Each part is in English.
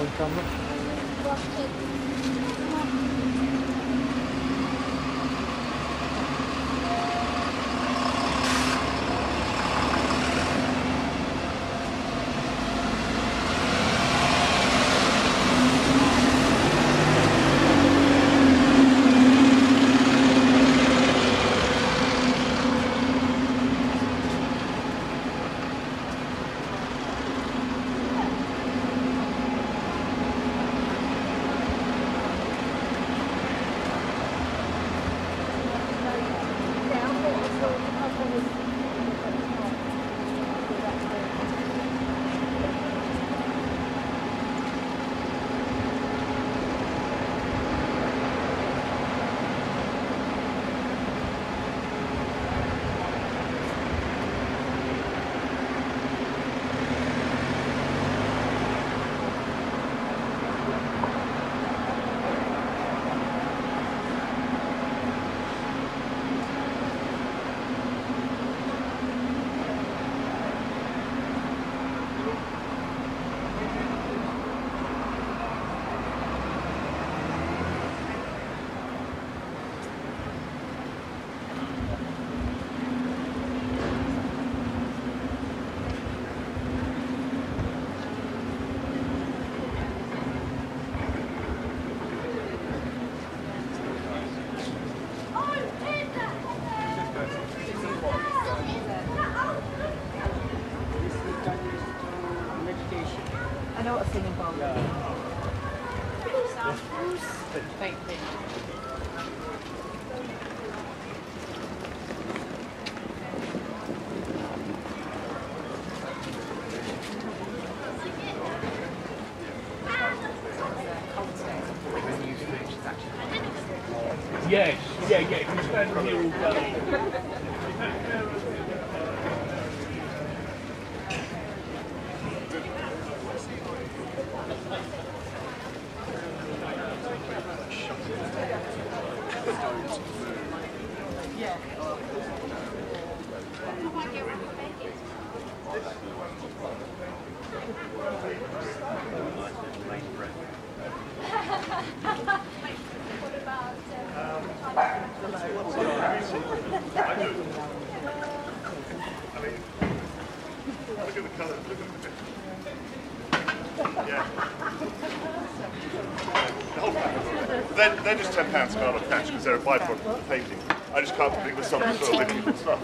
on camera. Yes, yeah, yeah, you can stand here all day. They're just £10 per patch because they're a byproduct of the painting. I just can't believe there's something sort of living stuff.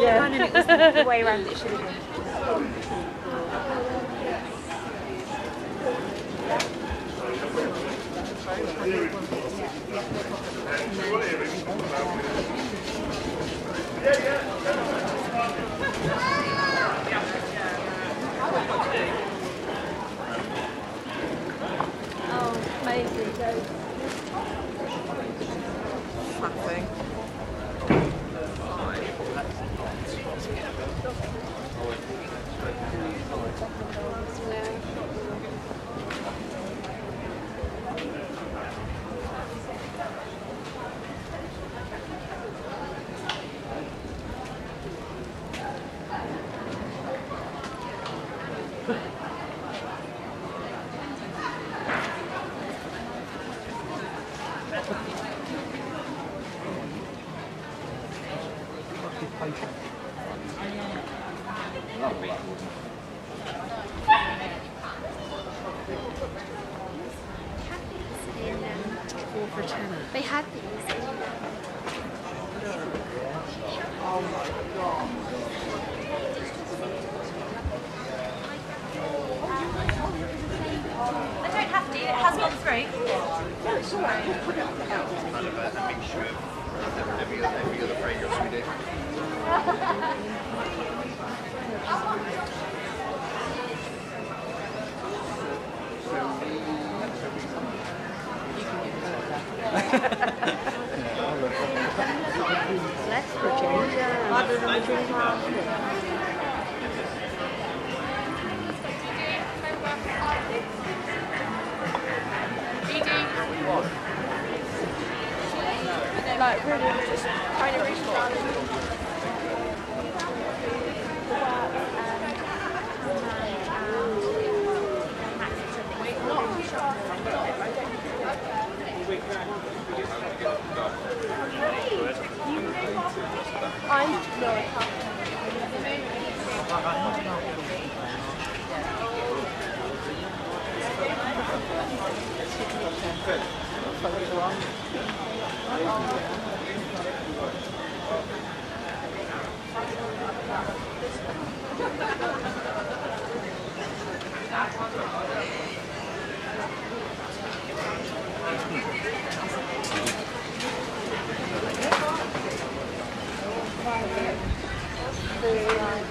Yeah, and it was the way around it should have been.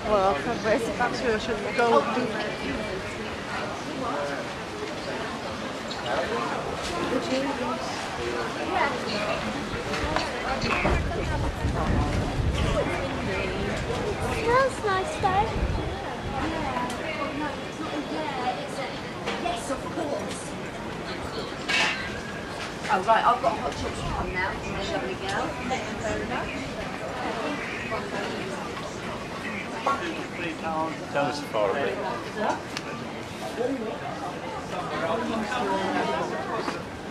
Well, that's perhaps we should go do that. Smells nice though. Oh right, I've got hot chips to come now. Lovely girl. Fair enough. That was far away.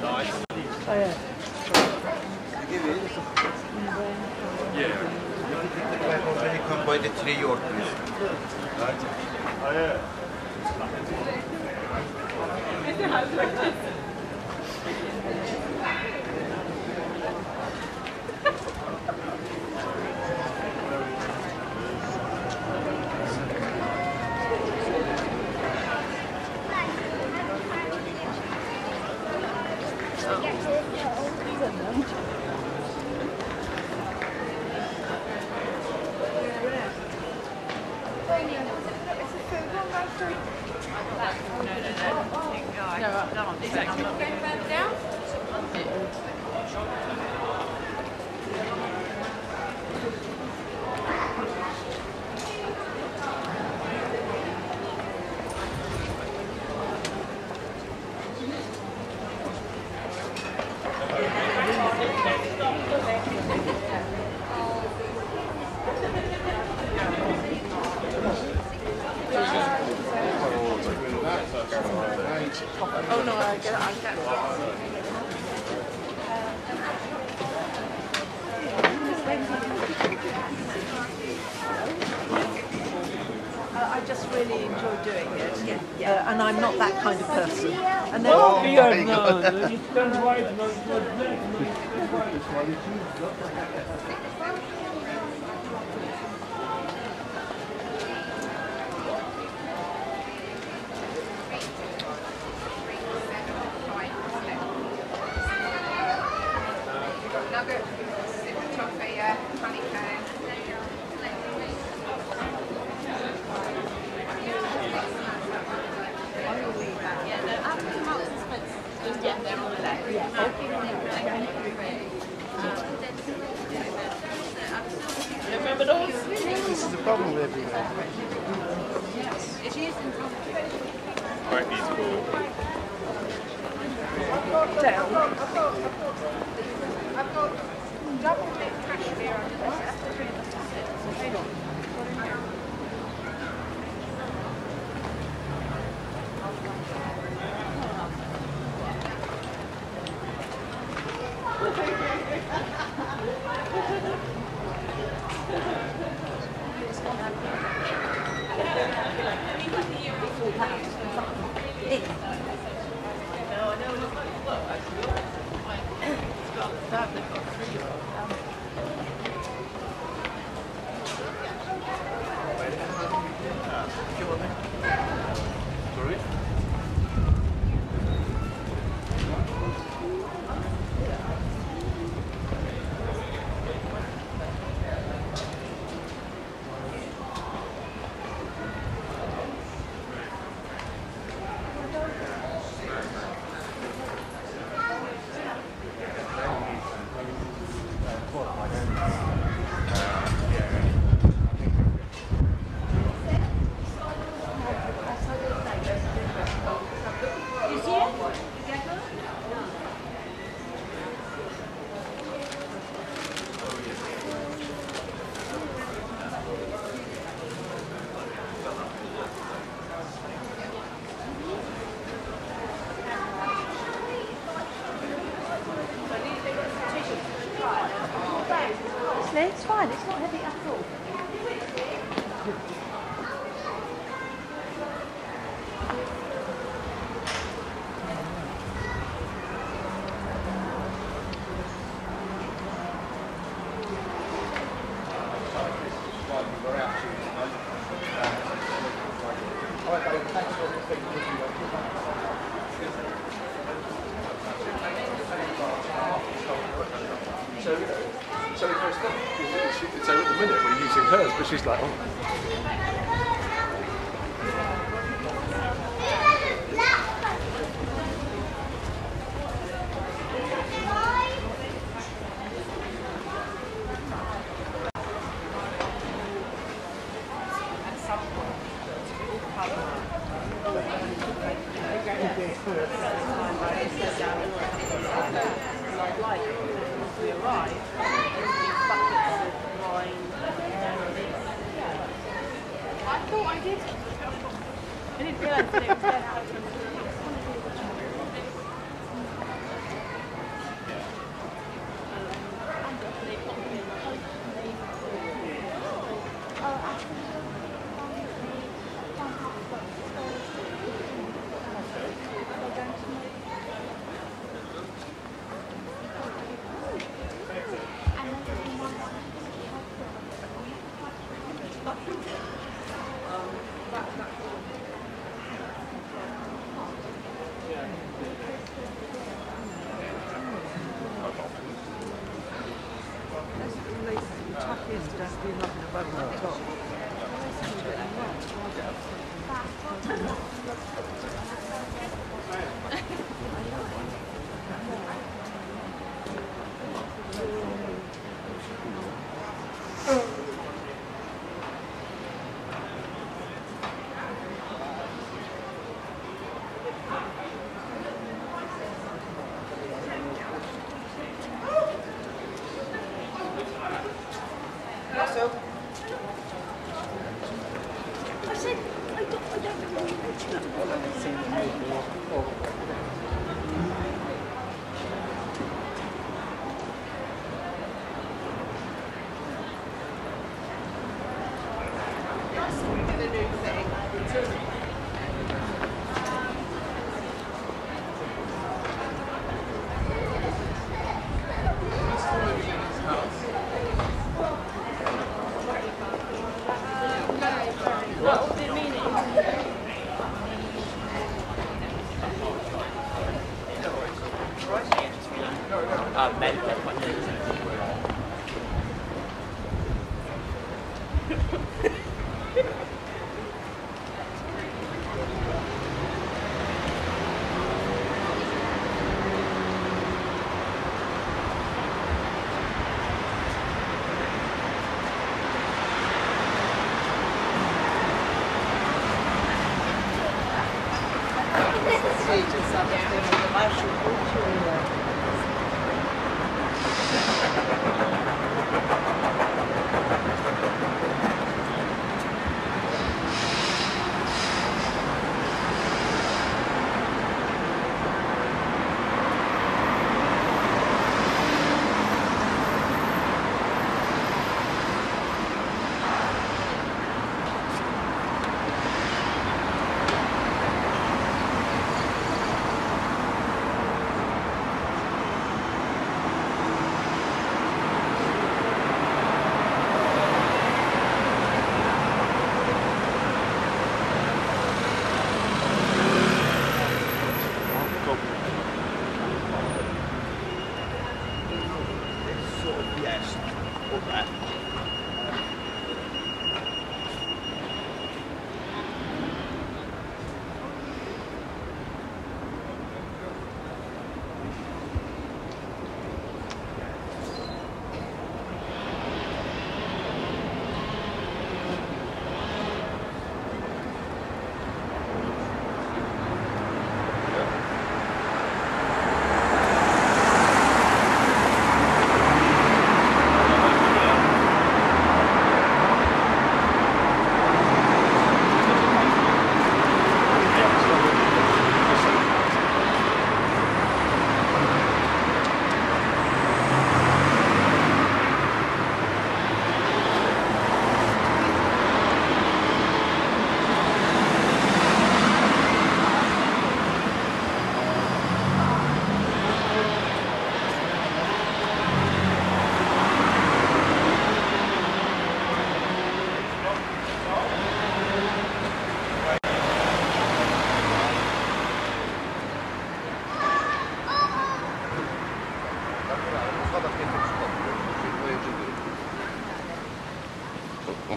Nice. Oh yeah. Yeah. I've already come by the 3 orders. Oh yeah. It's fine, it's not heavy at all. So at the minute we're using hers, but she's like,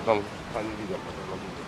방 반기 잡아서 넣어주세요.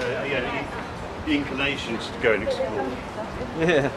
the inclination to go and explore. Yeah.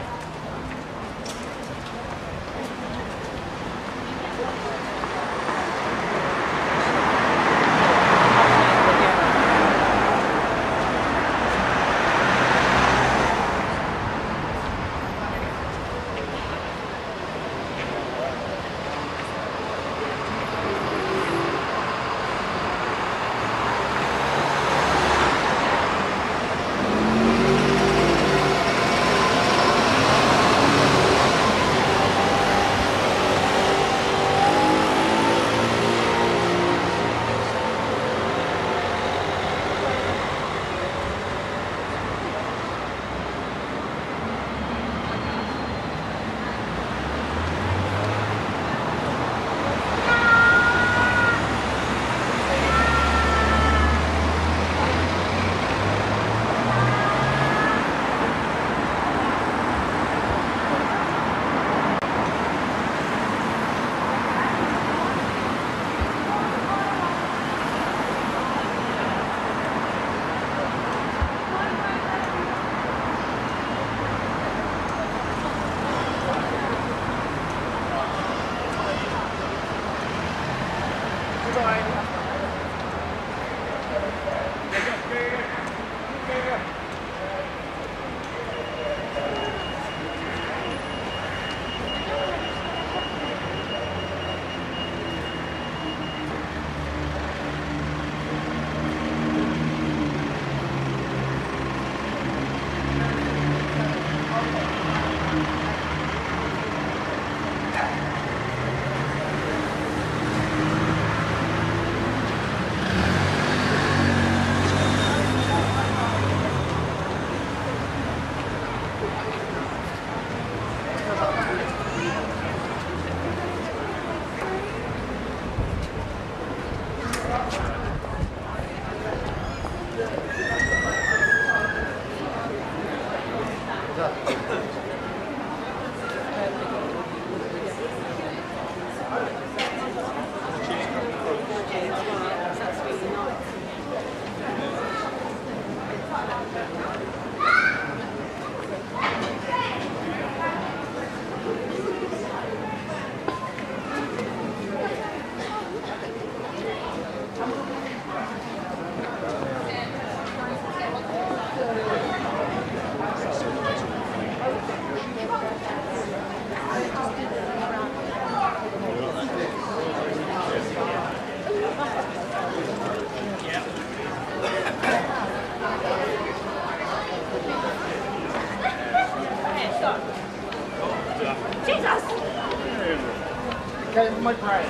My brain.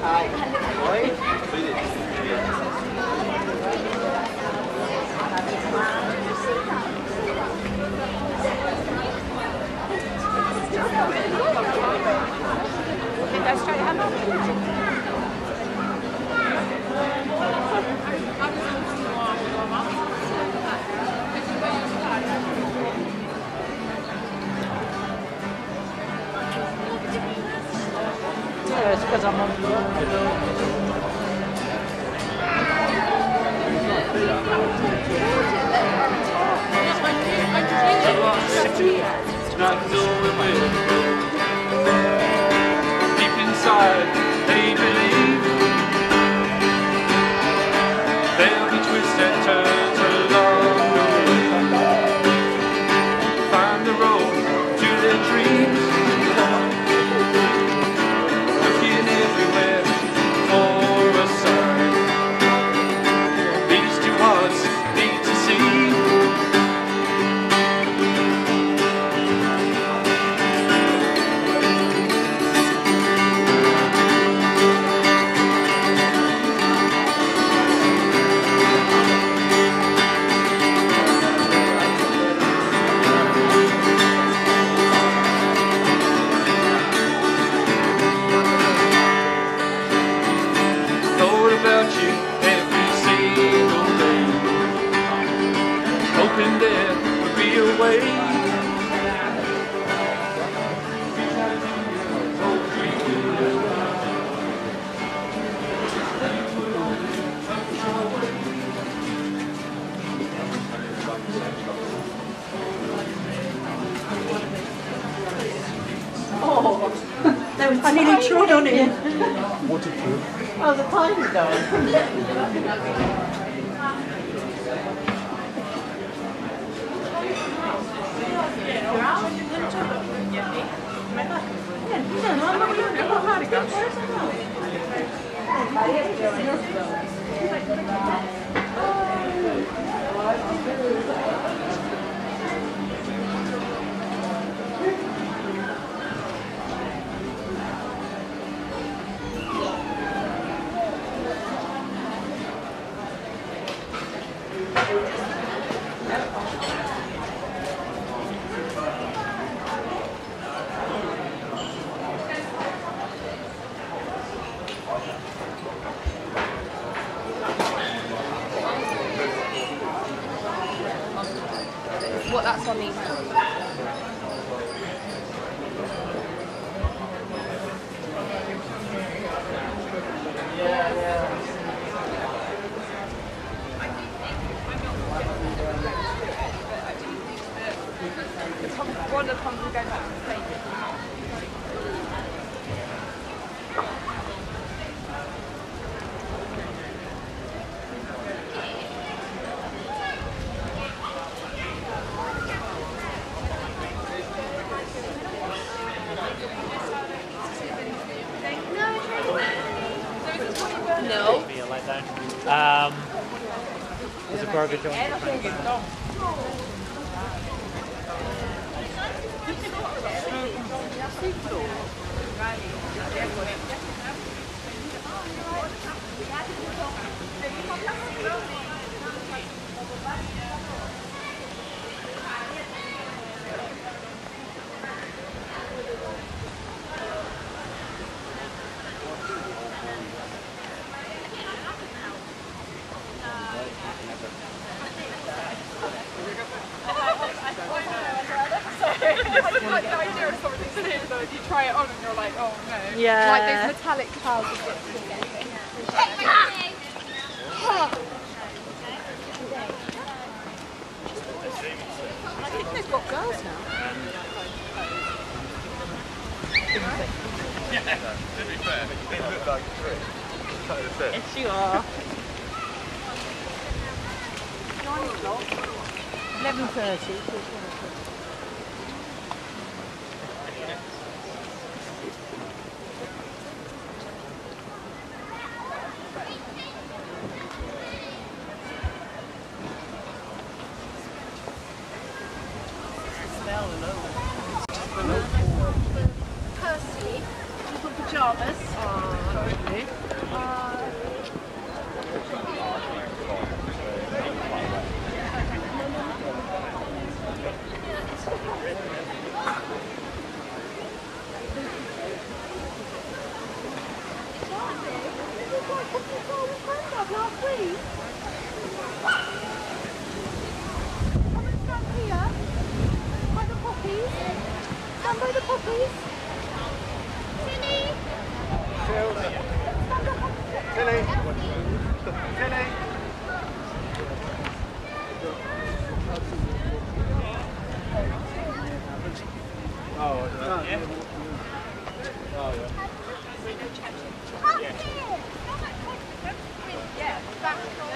Hi. It's because I'm on the deep inside, they believe they'll be twisted, turned along the way, find the road to their dreams. I nearly trod on him. Waterproof. Oh, the time is going. What that's on these. One of the pumpkins going back to the stage. No. There's a burger joint. Try it on and you're like, oh no. Yeah. Like those metallic clouds of I think they've got girls now. Yeah, to be fair, they look like a trick. Yes, you are. 11:30. Percy, little pajamas. Totally. Stand by the puppies. Tilly. Tilly. Tilly. Oh, yeah. Oh, yeah. Yeah, back to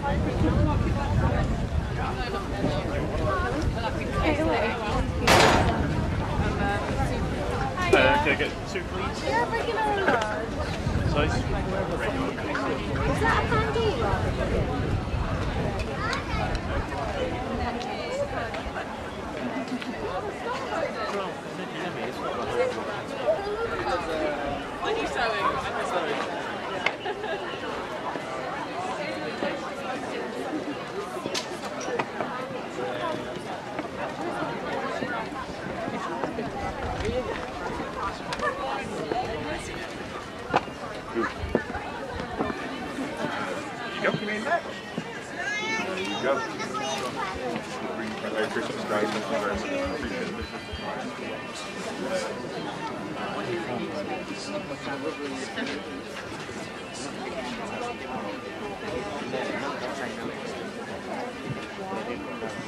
I Can I get two, please? Yeah, regular. Size? Regular. Is that a candy? When are you sewing?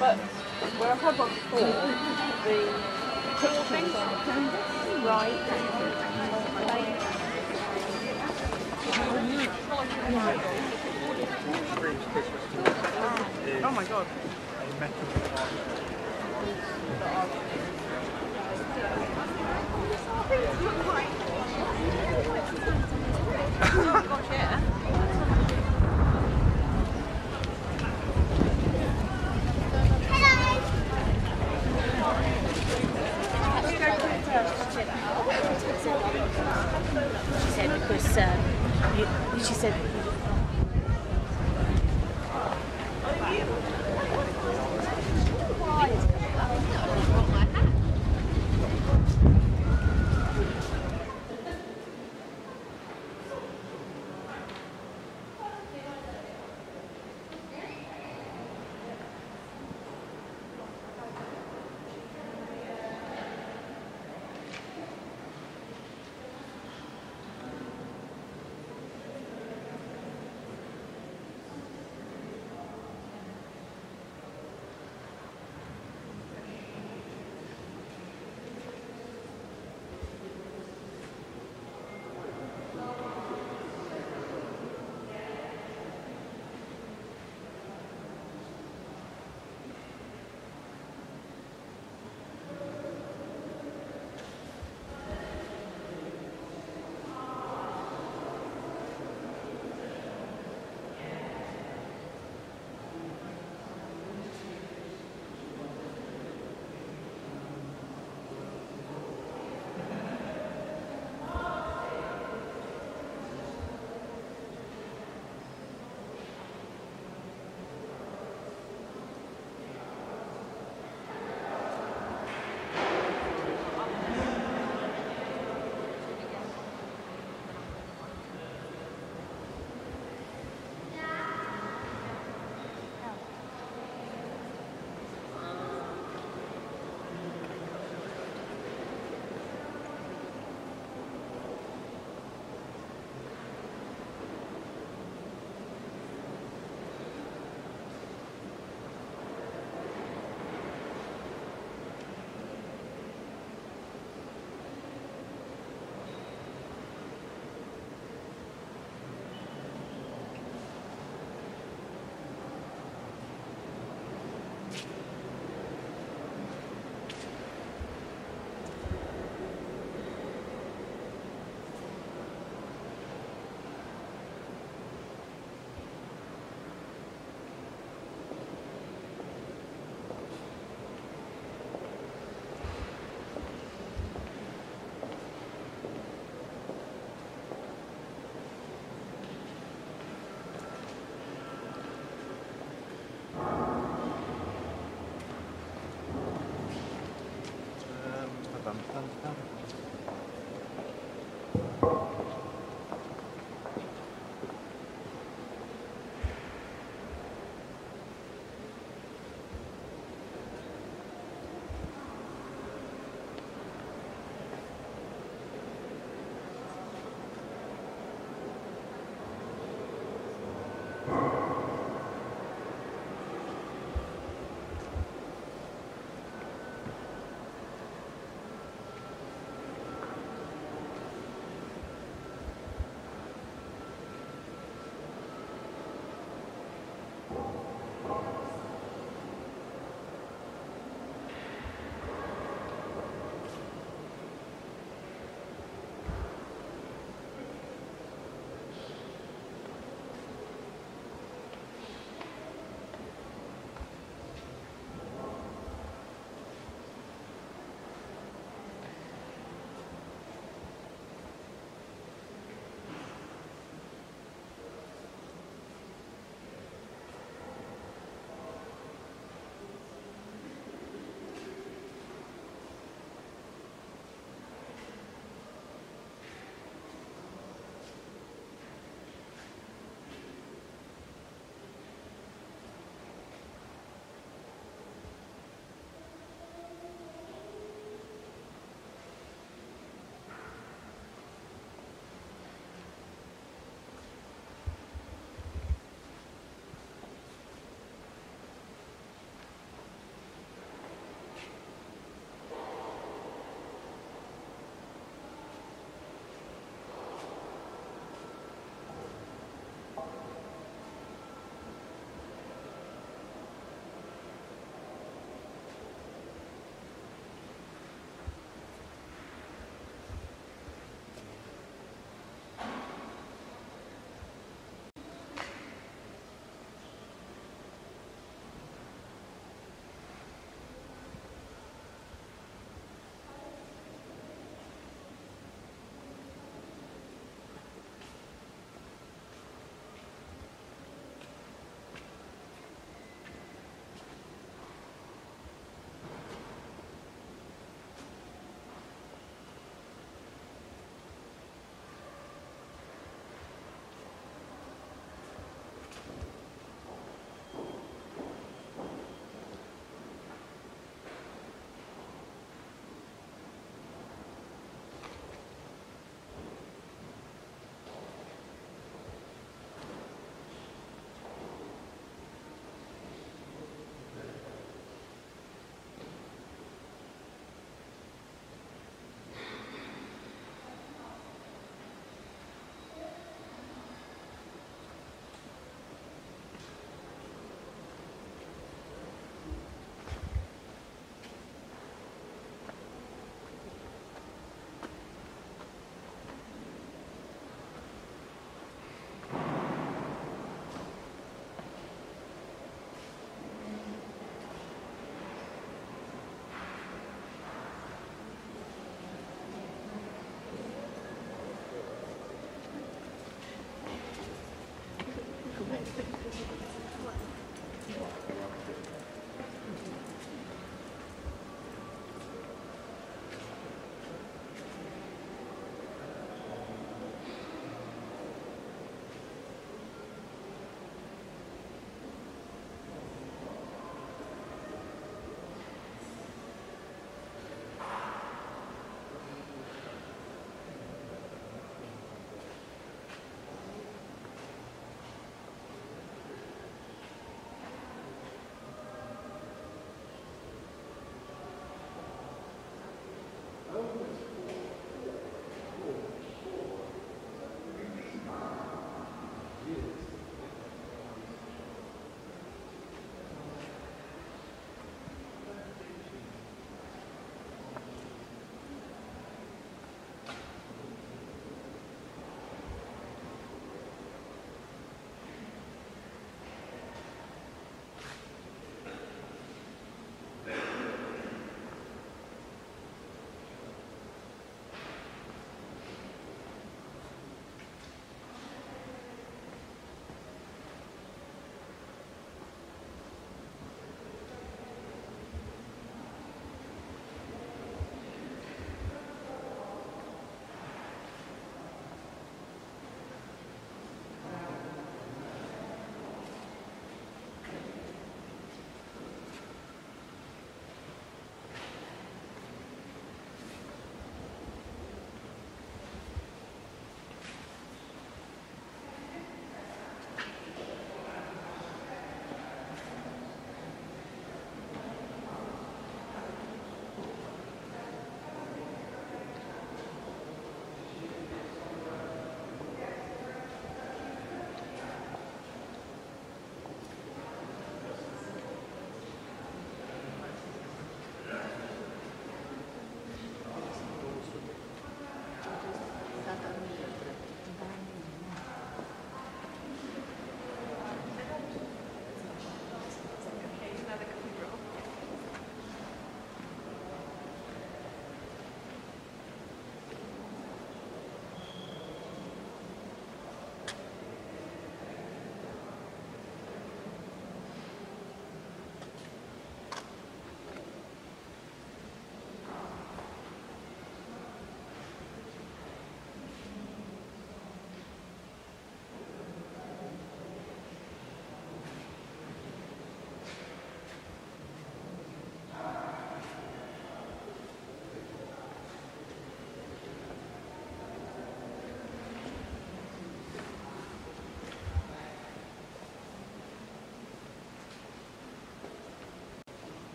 But where I've had one before, the kitchen's right. Oh my god.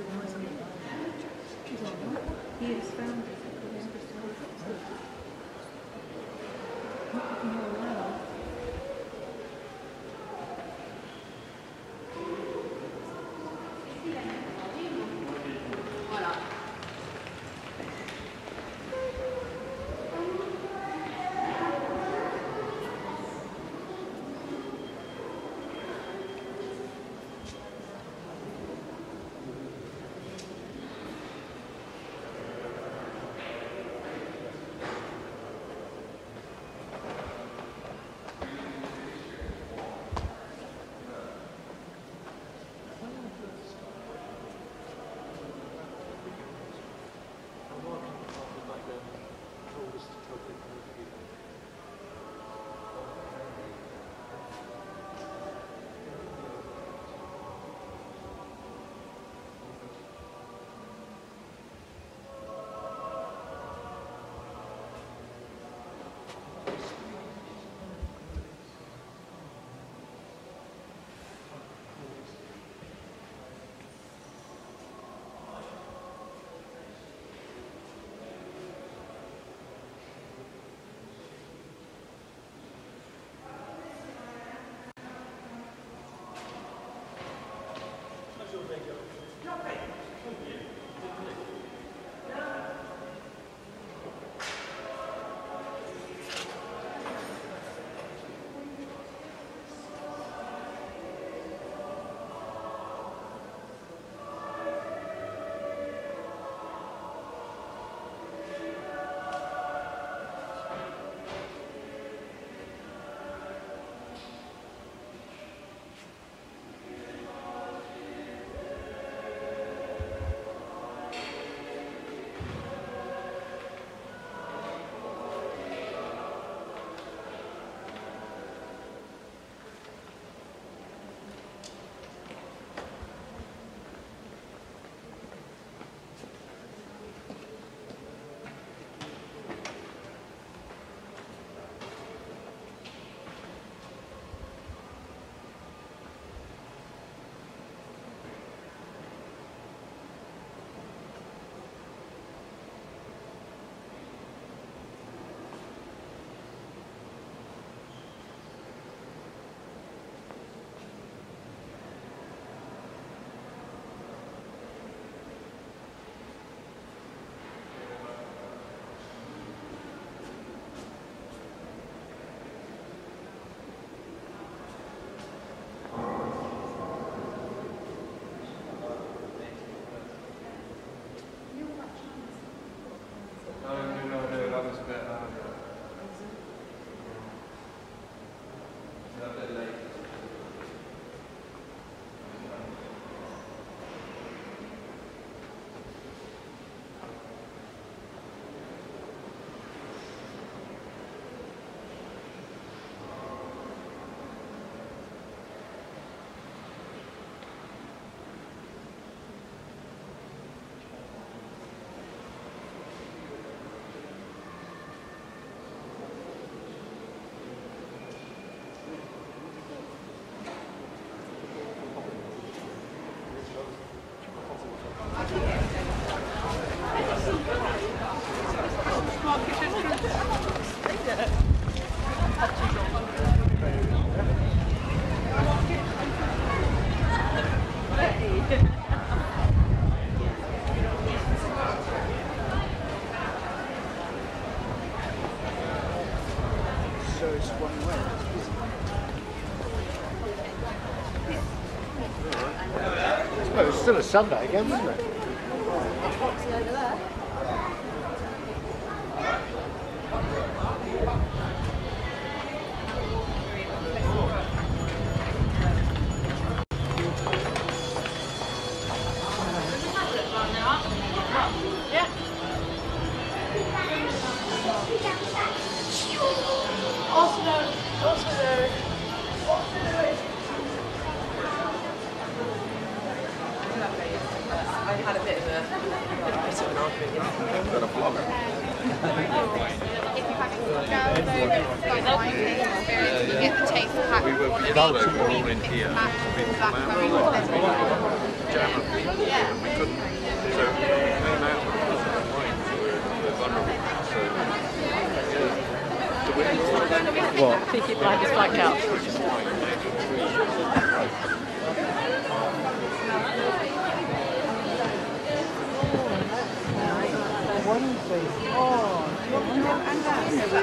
He has found that the Columbus Hall is it's still a Sunday again, isn't it? Got a blogger. You get the taste pack. What? I think you'd like this black out.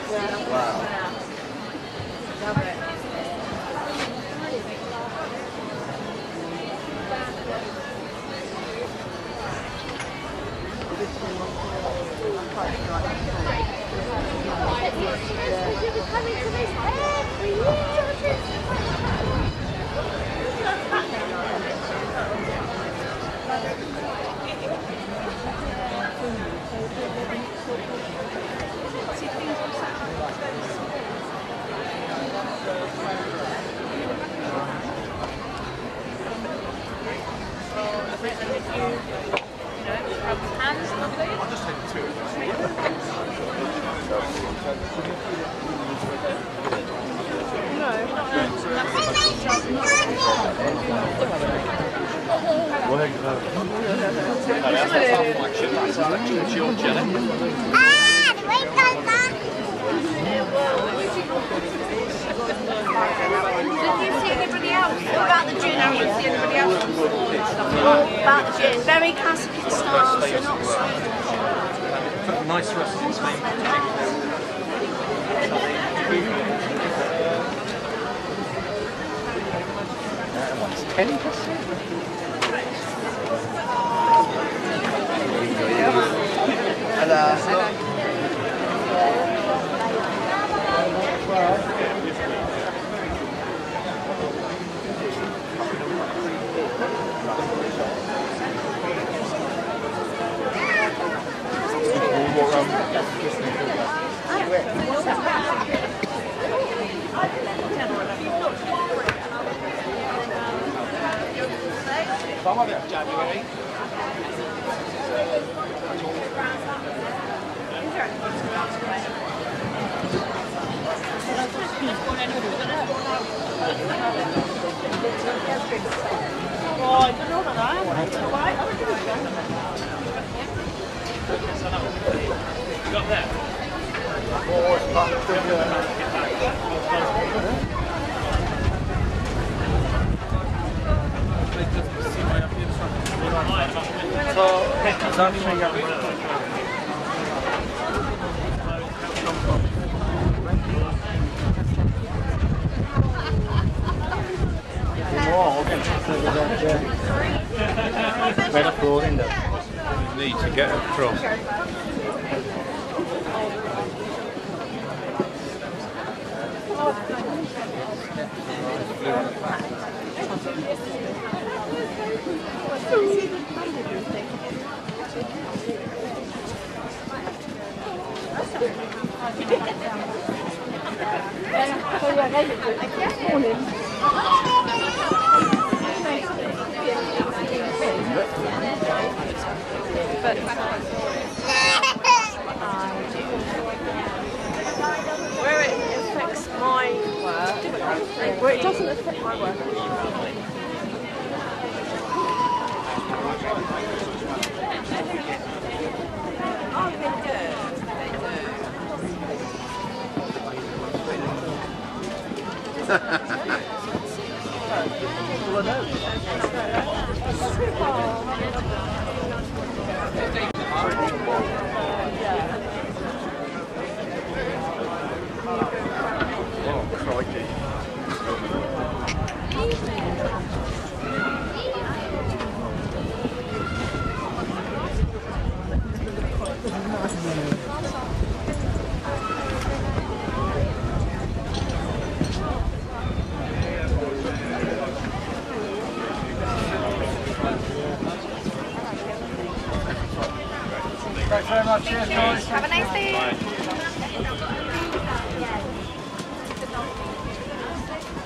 Cheers, guys. Have a nice day.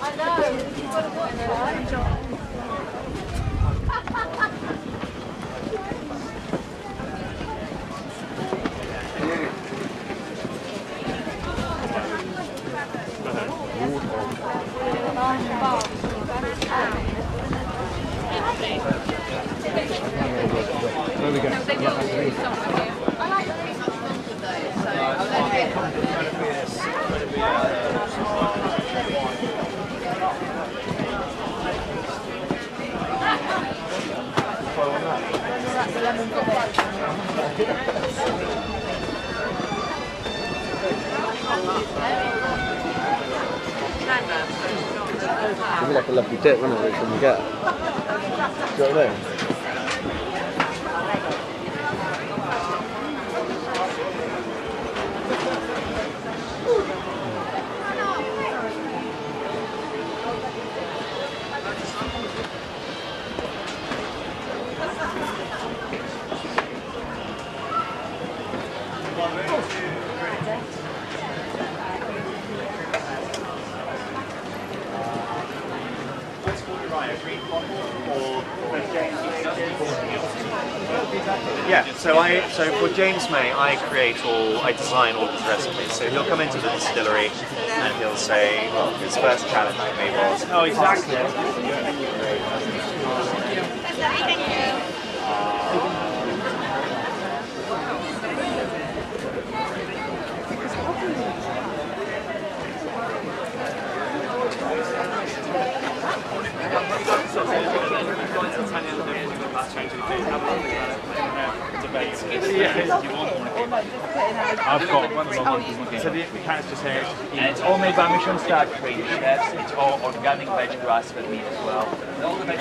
I know. You've got to watch it, John. There we go. No, they will do something here. I like the piece of London though, so I'll let it be like a lovely dip, wouldn't it, which one we get? Do you know what I mean? Yeah, so for James May, I design all of the recipes. So he'll come into the distillery and he'll say, well, his first challenge for me was, oh, exactly. I've got one along. So the cat's just here. It's all made by Michael Start Chefs. It's all organic veg grass with meat as well. All the veg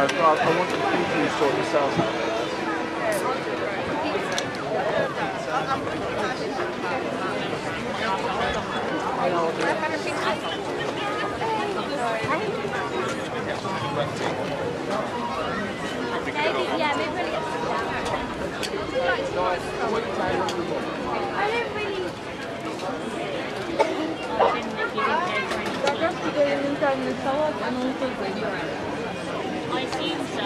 I want you to sort yourselves out. I seem so, yeah.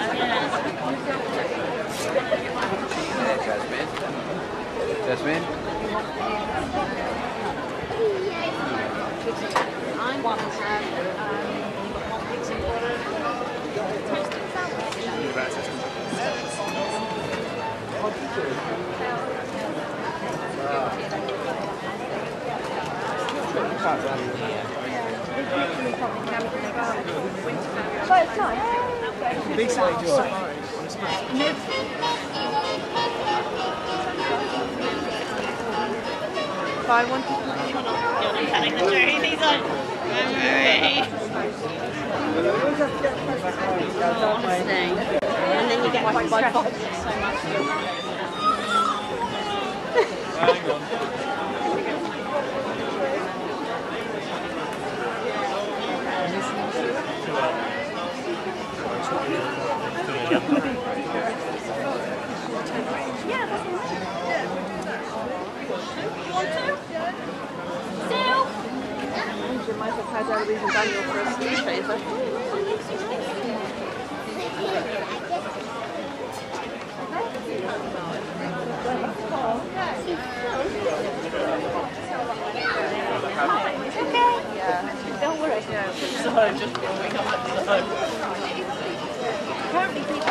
Jasmine? I want to have one pixie water. Toasted salad. Big side door. I want to the train. He's like, and then you get quite stressed out so much. Hang on. Michael has already done your first stage phase. Okay. Yeah. Don't worry. So I'm just going up at the time. Apparently people.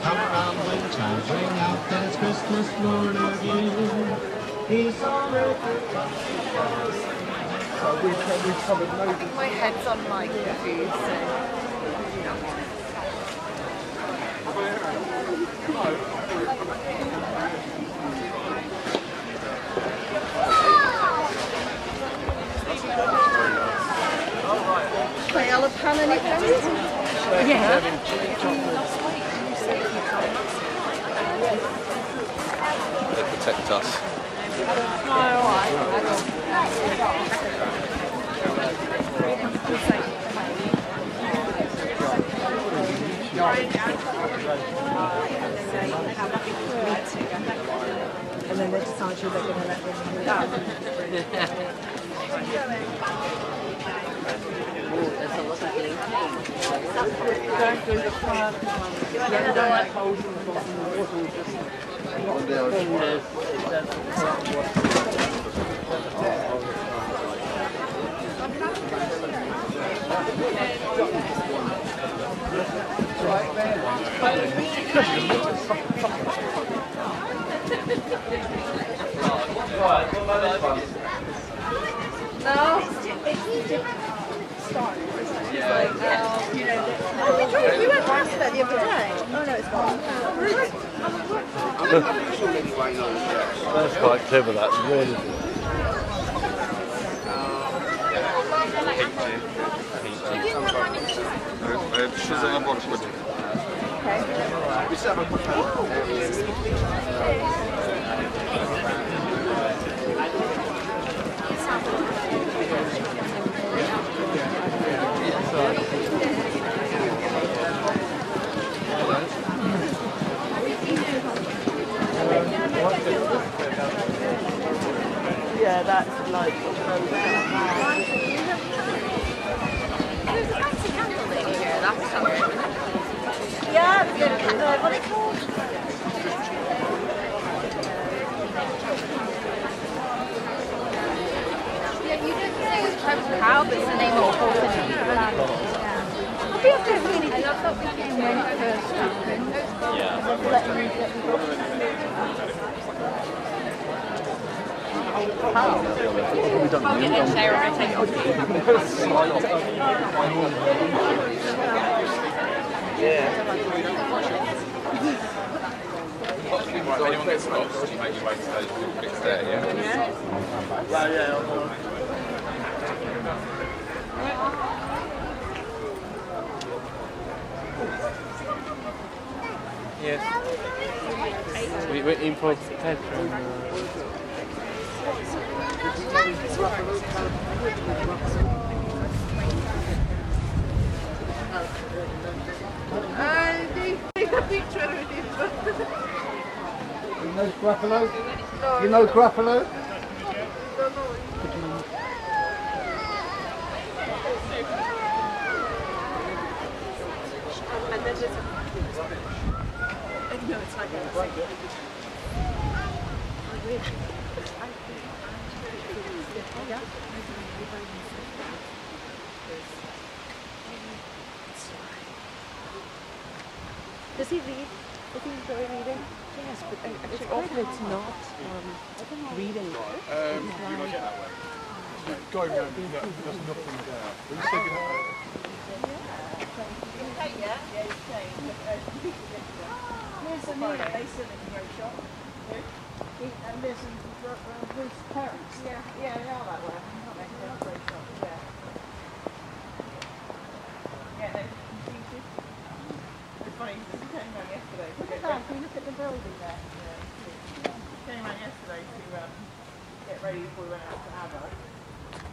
Come around winter, bring out that Christmas morning view. I think my head's on my computer, so... Play a la pan and it goes? Yeah. They protect us. No, and then they decide who they're going to let them. You went past that the other day. Oh no, it's gone. That's quite clever, that's really good. Yeah, that's like... There's a fancy candle lady here, that's summer. Yeah, the candle, what are they called? Yeah, you didn't say it was Trevor Howe, but it's the name of Portland. I feel so really... I love that we came when it first happened. Yeah. How? I'll get a chair and take it off. Yeah. So anyone gets lost, you make your way to the next day, yeah? Yeah. Well, yeah. Yes. We went in for petrol. I take a picture of him. You know Gruffalo? You know Gruffalo? And then there's a... No, it's like a... Yeah. Does he read? Does he enjoy reading? Yes, but it's often it's not reading. You don't get that way. Go home, there's nothing there. We're just taking it over. Yeah, he's saying. There's a man, they sit in the workshop. And there's his parents. Yeah, yeah, they are that way. Yeah, they're confused. It's funny because he came around yesterday. Look at that, can you look at the building there? Yeah. He came around yesterday to get ready before we went out to Abba.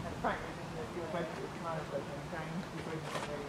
And Frank was in the web to the manager and James was waiting for the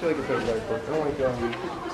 Until I get that light work. I don't want to go home.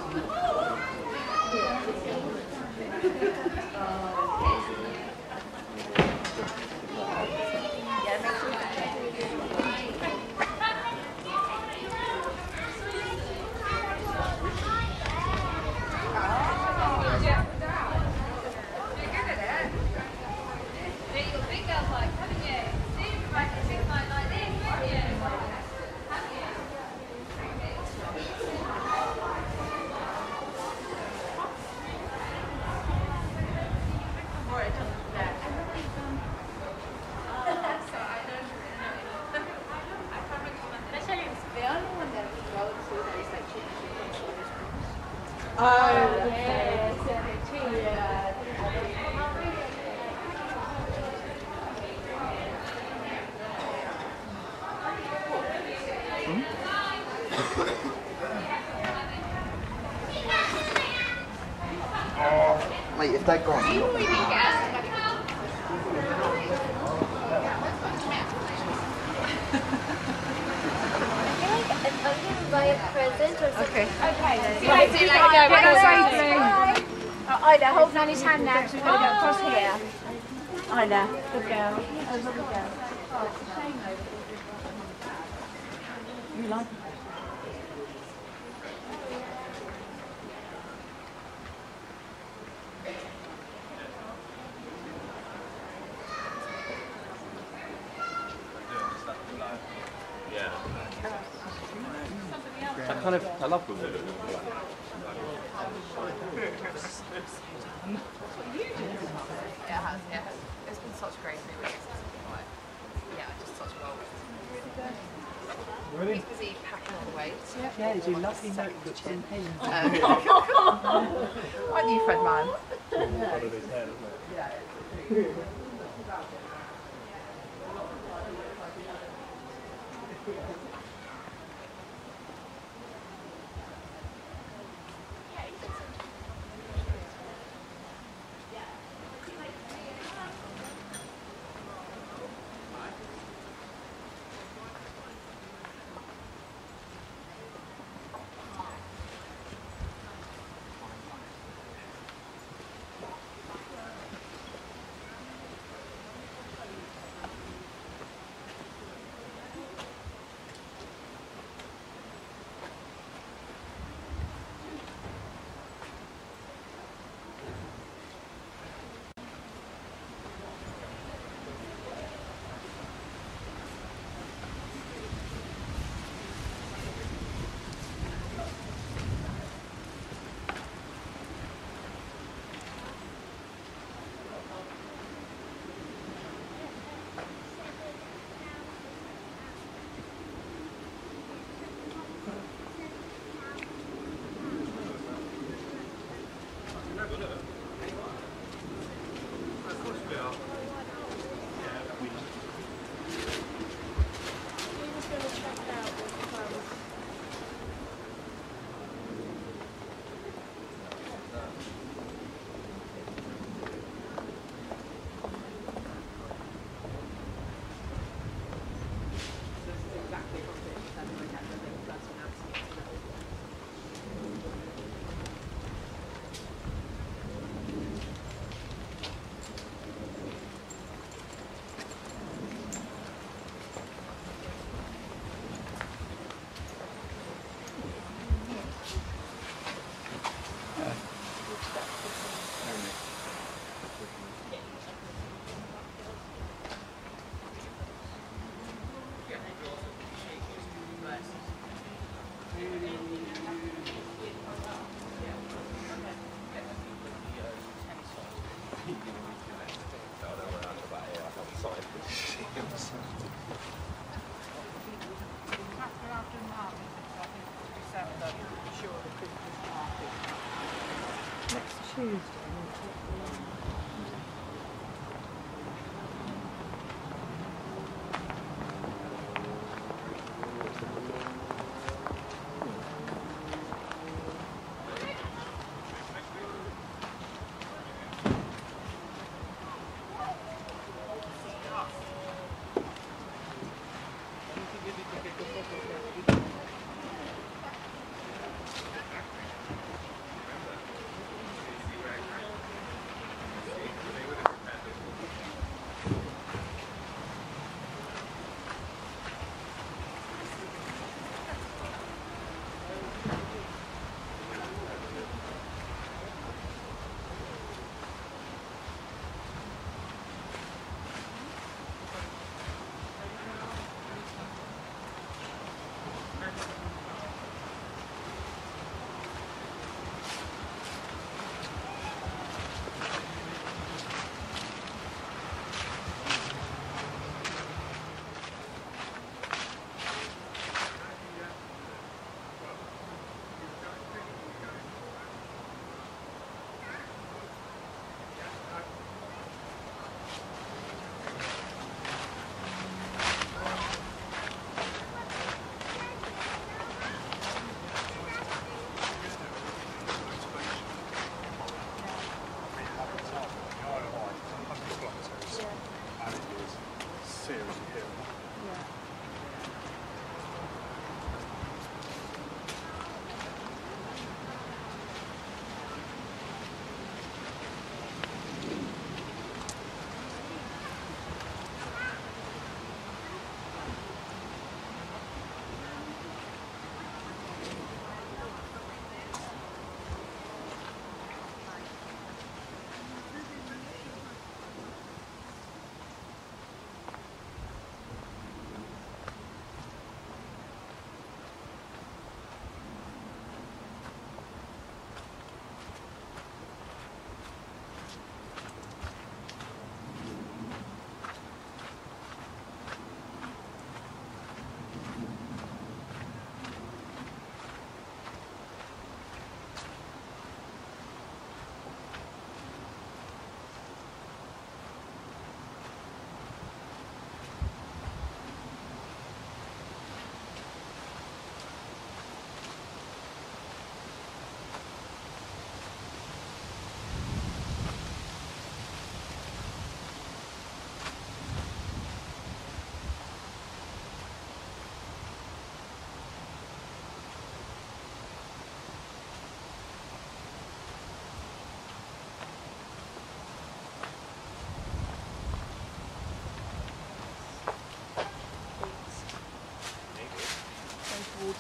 I love good food. It's been such great 3 weeks. Yeah, just such well. Really? He's busy packing all the weight. Yeah, he's doing lovely notebooks in pain. I knew Fred man. Yeah.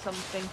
something.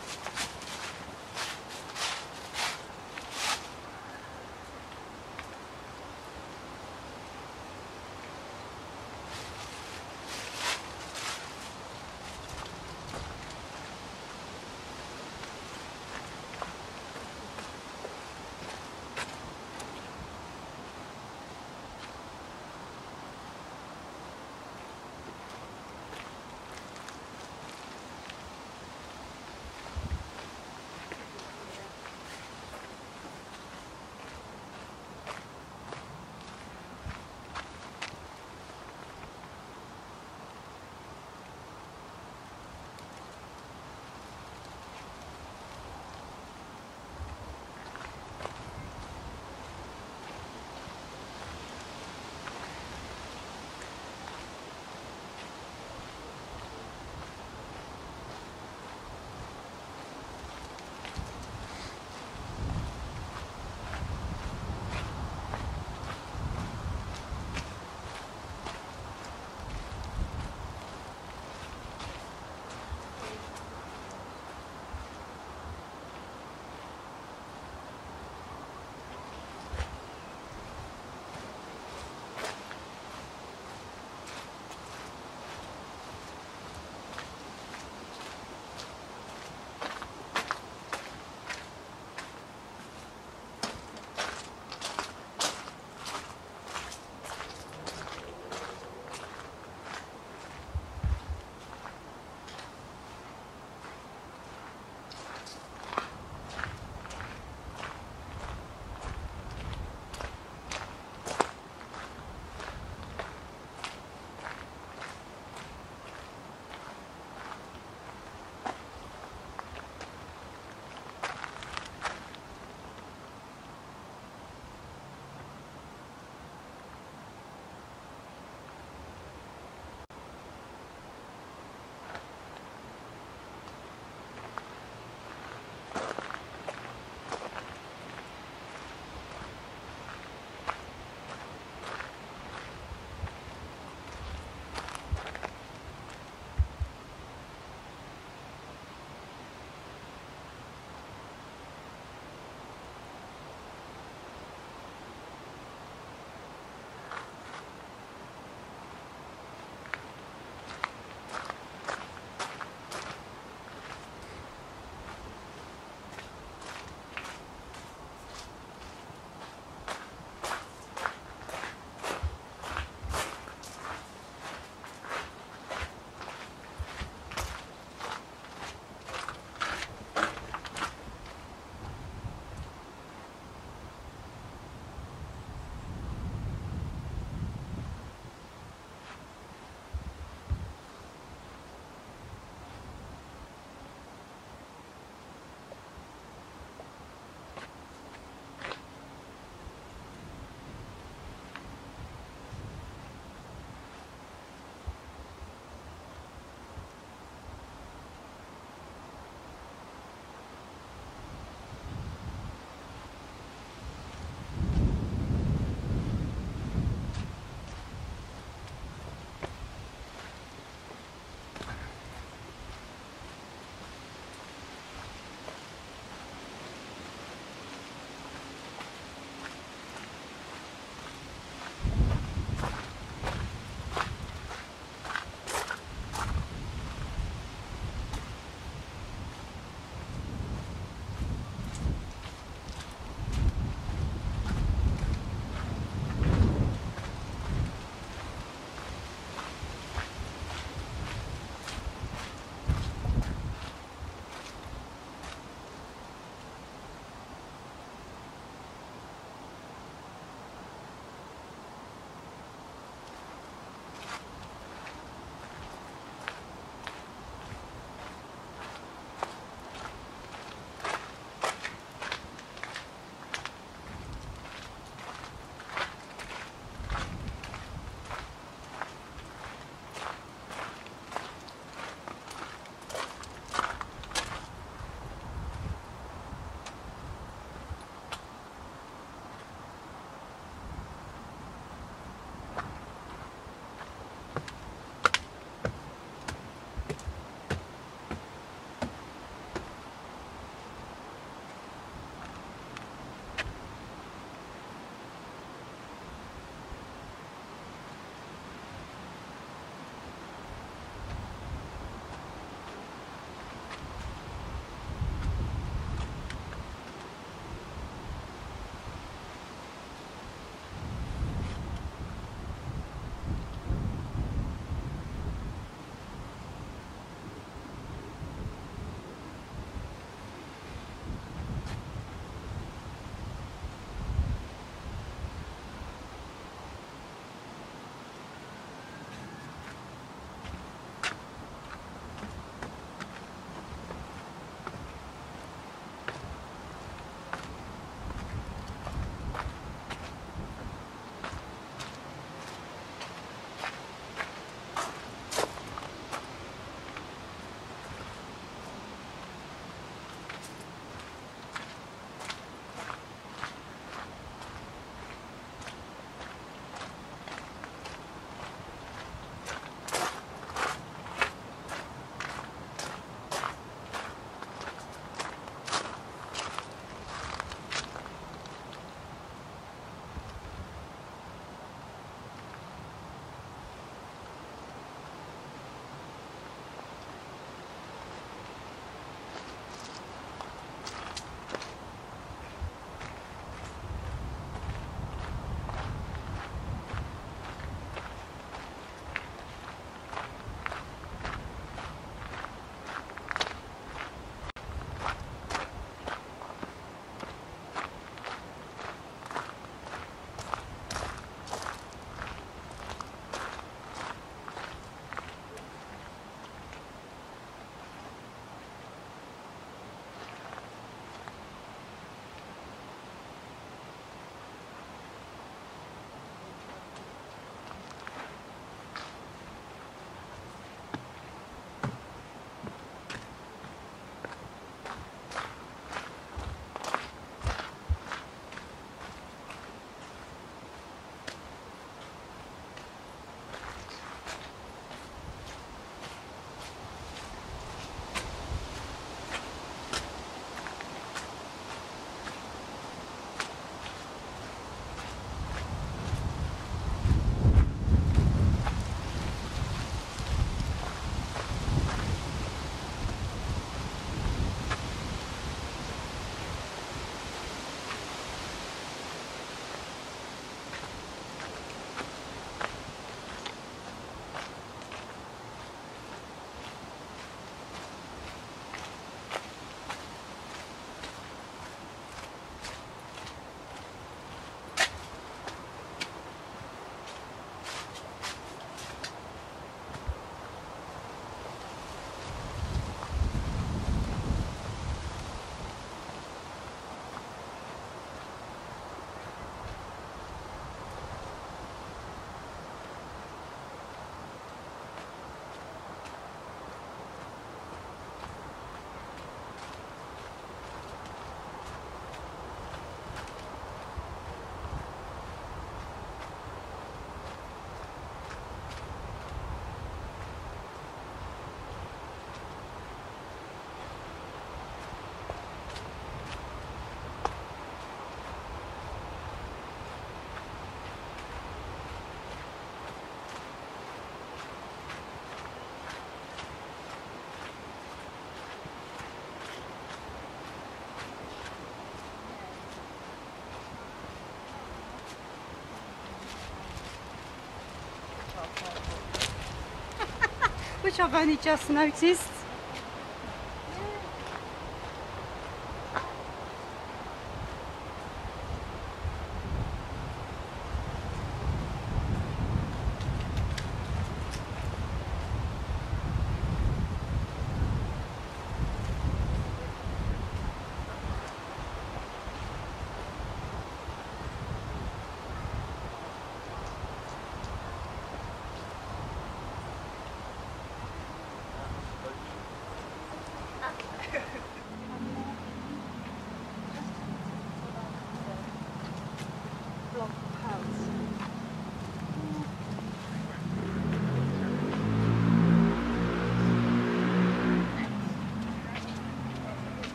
which I've only just noticed.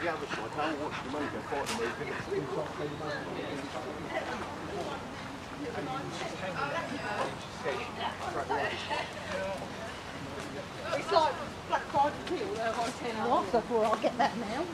The other side, I don't watch the money go fight the movie. It's like black card appeal there by 10 hours. I thought I'll get that now.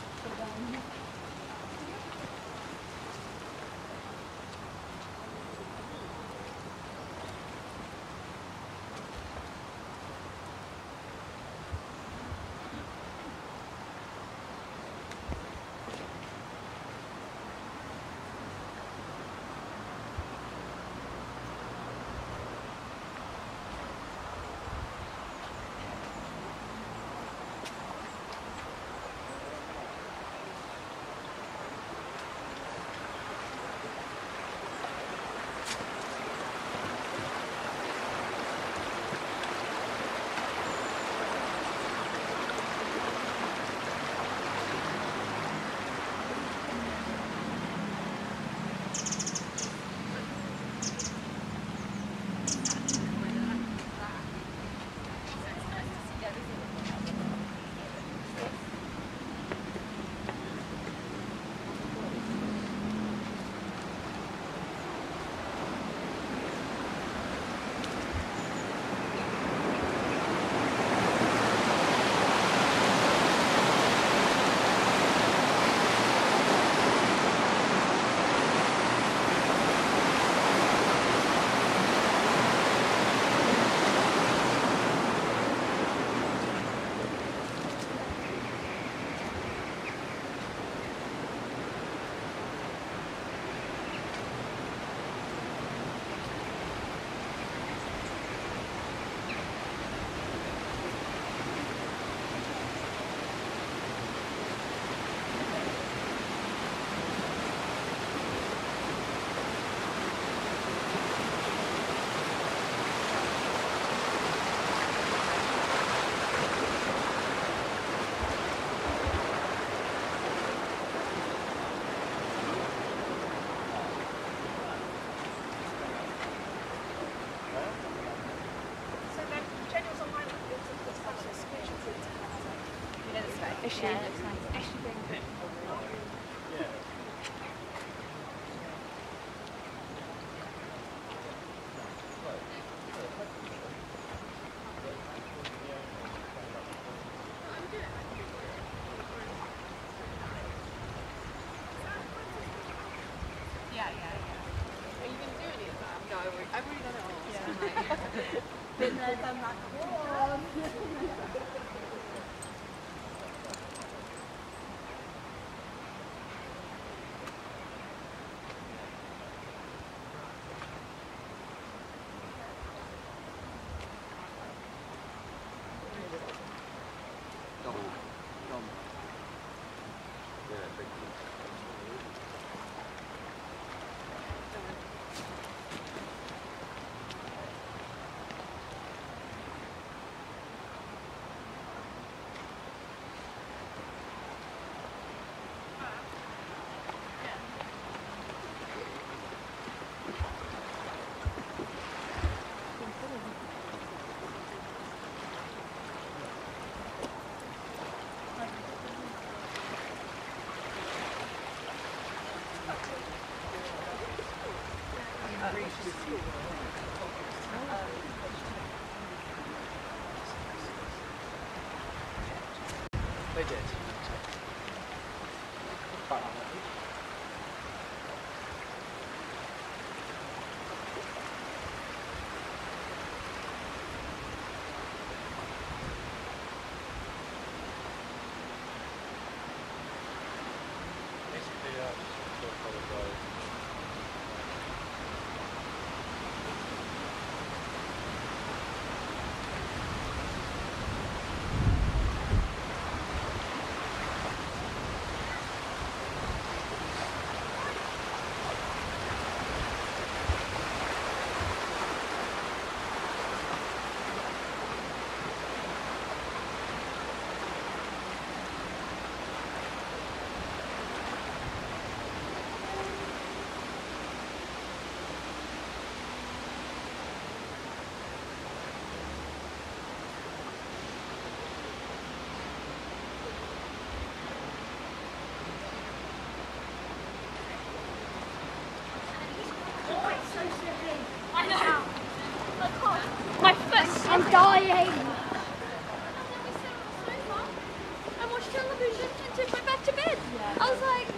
Yeah, it looks nice. Actually, very good. Yeah. Are you going to do any of that? No, I've already done it all. Yeah. Been there, done that. They did. But, I'm dying! I watched television and took my back to bed. Yeah. I was like...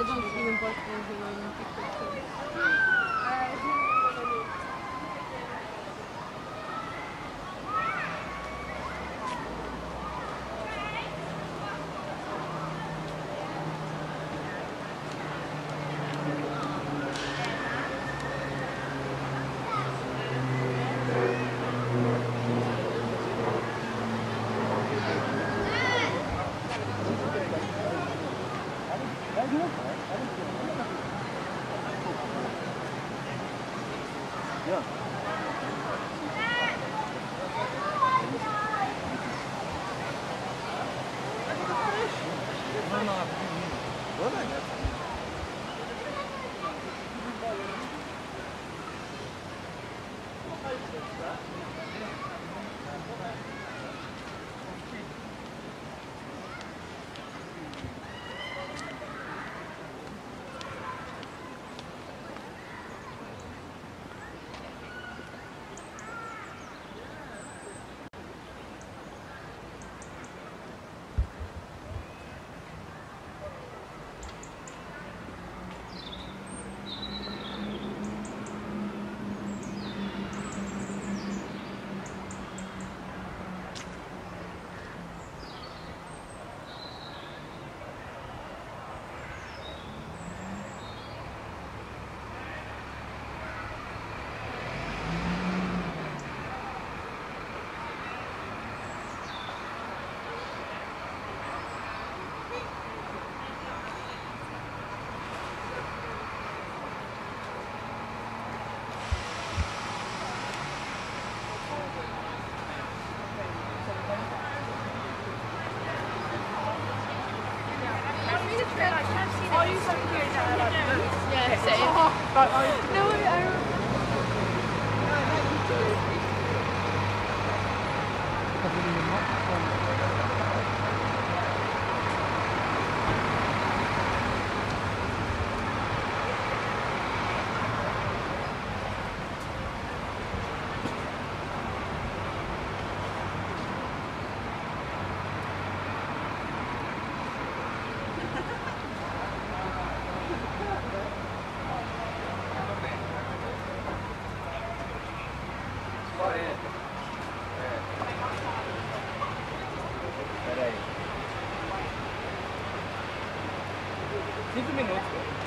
I don't even post anything on TikTok. Peraí. 5 minutos.